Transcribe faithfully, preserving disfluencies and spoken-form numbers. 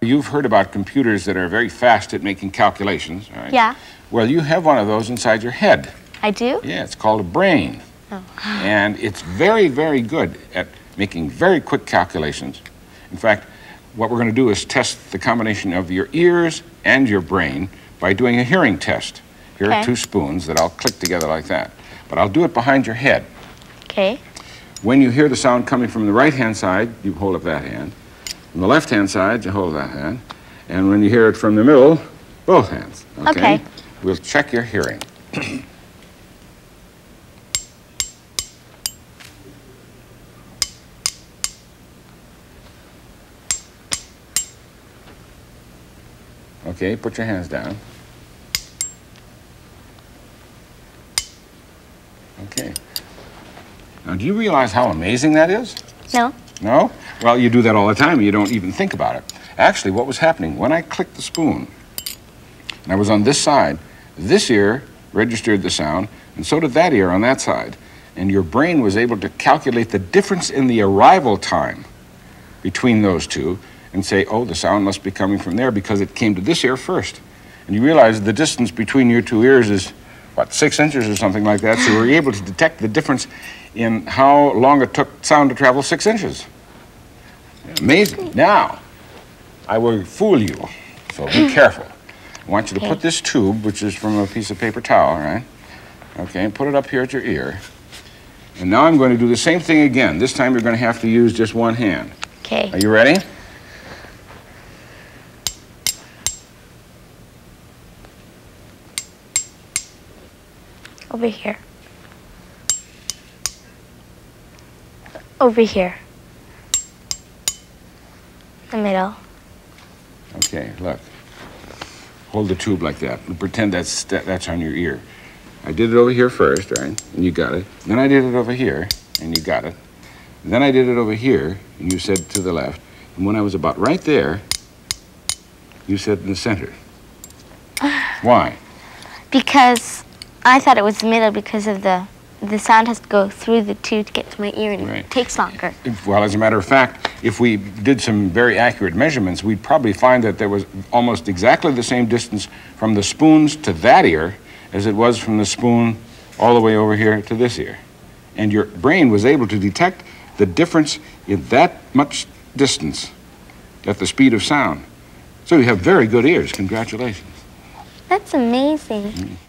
You've heard about computers that are very fast at making calculations, right? Yeah. Well, you have one of those inside your head. I do? Yeah, it's called a brain. Oh. And it's very, very good at making very quick calculations. In fact, what we're going to do is test the combination of your ears and your brain by doing a hearing test. Here okay. are two spoons that I'll click together like that. But I'll do it behind your head. Okay. When you hear the sound coming from the right-hand side, you hold up that hand. From the left-hand side, you hold that hand. And when you hear it from the middle, both hands. Okay. okay. We'll check your hearing. Okay, put your hands down. Okay. Now, do you realize how amazing that is? No. No? Well, you do that all the time. You don't even think about it. Actually, what was happening, when I clicked the spoon, and I was on this side, this ear registered the sound, and so did that ear on that side. And your brain was able to calculate the difference in the arrival time between those two and say, oh, the sound must be coming from there because it came to this ear first. And you realize the distance between your two ears is, what, six inches or something like that, so we were able to detect the difference in how long it took sound to travel six inches. Amazing. Now, I will fool you, so be careful. I want you to put this tube, which is from a piece of paper towel, right? Okay, put it up here at your ear. And now I'm going to do the same thing again. This time you're going to have to use just one hand. Okay. Are you ready? Over here. Over here. The middle. Okay, look. Hold the tube like that. Pretend that's, that, that's on your ear. I did it over here first, right? And you got it. Then I did it over here, and you got it. And then I did it over here, and you said to the left. And when I was about right there, you said in the center. Why? Because I thought it was the middle because of the, the sound has to go through the tube to get to my ear, and right. it takes longer. If, well, as a matter of fact, if we did some very accurate measurements, we'd probably find that there was almost exactly the same distance from the spoons to that ear as it was from the spoon all the way over here to this ear. And your brain was able to detect the difference in that much distance at the speed of sound. So you have very good ears. Congratulations. That's amazing. Mm.